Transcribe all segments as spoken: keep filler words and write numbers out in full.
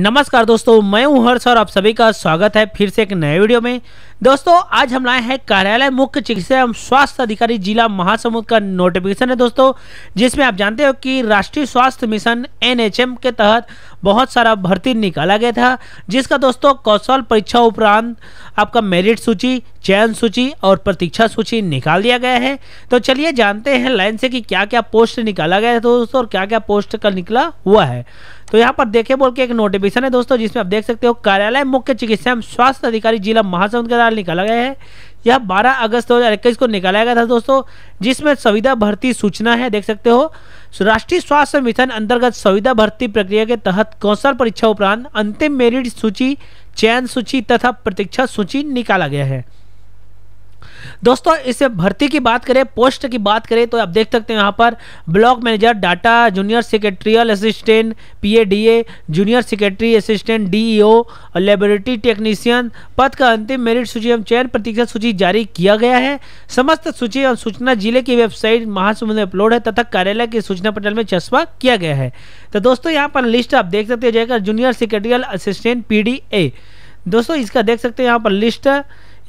नमस्कार दोस्तों, मैं हूं हर्ष और आप सभी का स्वागत है फिर से एक नए वीडियो में। दोस्तों आज हम लाए हैं कार्यालय मुख्य चिकित्सा एवं स्वास्थ्य अधिकारी जिला महासमुंद का नोटिफिकेशन है दोस्तों, जिसमें आप जानते हो कि राष्ट्रीय स्वास्थ्य मिशन एन एच एम के तहत बहुत सारा भर्ती निकाला गया था, जिसका दोस्तों कौशल परीक्षा उपरांत आपका मेरिट सूची, चयन सूची और प्रतीक्षा सूची निकाल दिया गया है। तो चलिए जानते हैं लाइन से कि क्या क्या पोस्ट निकाला गया है दोस्तों और क्या क्या पोस्ट का निकला हुआ है। तो यहाँ पर देखे बोल के एक नोटिफिकेशन है दोस्तों, जिसमें आप देख सकते हो कार्यालय मुख्य चिकित्सा एवं स्वास्थ्य अधिकारी जिला महासमुंद के द्वारा निकाला गया है। यह बारह अगस्त दो हज़ार इक्कीस को निकाला गया था दोस्तों, जिसमें संविदा भर्ती सूचना है, देख सकते हो। राष्ट्रीय स्वास्थ्य मिशन अंतर्गत संविदा भर्ती प्रक्रिया के तहत कौशल परीक्षा उपरांत अंतिम मेरिट सूची, चयन सूची तथा प्रतीक्षा सूची निकाला गया है दोस्तों। इससे भर्ती की बात करें, पोस्ट की बात करें तो आप देख सकते हैं यहाँ पर block manager data, junior secretarial assistant P A D A, junior secretary assistant D E O और लेबोरेटरी टेक्नीशियन पद का अंतिम मेरिट सूची एवं चयन प्रतीक्षा सूची जारी किया गया है। समस्त सूची और सूचना जिले की वेबसाइट महासमुंद में अपलोड है तथा कार्यालय के सूचना पटल में चस्पा किया गया है। तो दोस्तों यहाँ पर लिस्ट आप देख सकते हो जाएगा junior secretarial assistant P D A दोस्तों, इसका देख सकते हैं यहाँ पर लिस्ट,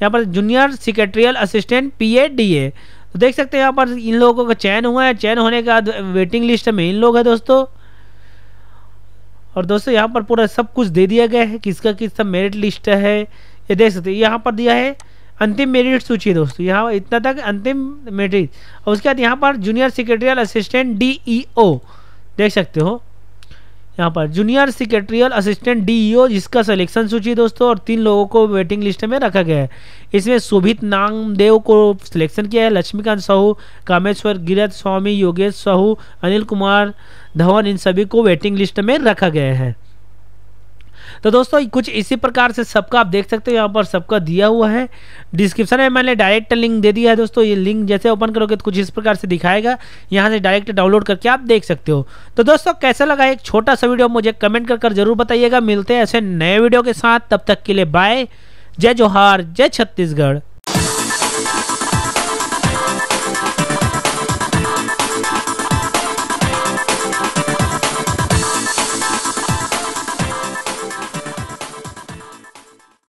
यहाँ पर junior secretarial assistant P A D A, तो देख सकते हैं यहाँ पर इन लोगों का चयन हुआ है। चयन होने के बाद वेटिंग लिस्ट में इन लोग हैं दोस्तों। और दोस्तों यहाँ पर पूरा सब कुछ दे दिया गया है, किसका किसका मेरिट लिस्ट है ये देख सकते हैं। यहाँ पर दिया है अंतिम मेरिट सूची दोस्तों, यहाँ इतना तक अंतिम मेरिट, और उसके बाद यहाँ पर junior secretarial assistant D E O देख सकते हो, यहाँ पर junior secretarial assistant D E O जिसका सिलेक्शन सूची दोस्तों, और तीन लोगों को वेटिंग लिस्ट में रखा गया है। इसमें शुभित नांगदेव को सिलेक्शन किया है, लक्ष्मीकांत साहू, कामेश्वर गिरत स्वामी, योगेश साहू, अनिल कुमार धवन, इन सभी को वेटिंग लिस्ट में रखा गया है। तो दोस्तों कुछ इसी प्रकार से सबका आप देख सकते हो यहाँ पर सबका दिया हुआ है। डिस्क्रिप्शन में मैंने डायरेक्ट लिंक दे दिया है दोस्तों, ये लिंक जैसे ओपन करोगे तो कुछ इस प्रकार से दिखाएगा, यहाँ से डायरेक्ट डाउनलोड करके आप देख सकते हो। तो दोस्तों कैसा लगा एक छोटा सा वीडियो मुझे कमेंट कर कर जरूर बताइएगा। मिलते हैं ऐसे नए वीडियो के साथ, तब तक के लिए बाय, जय जोहार, जय छत्तीसगढ़।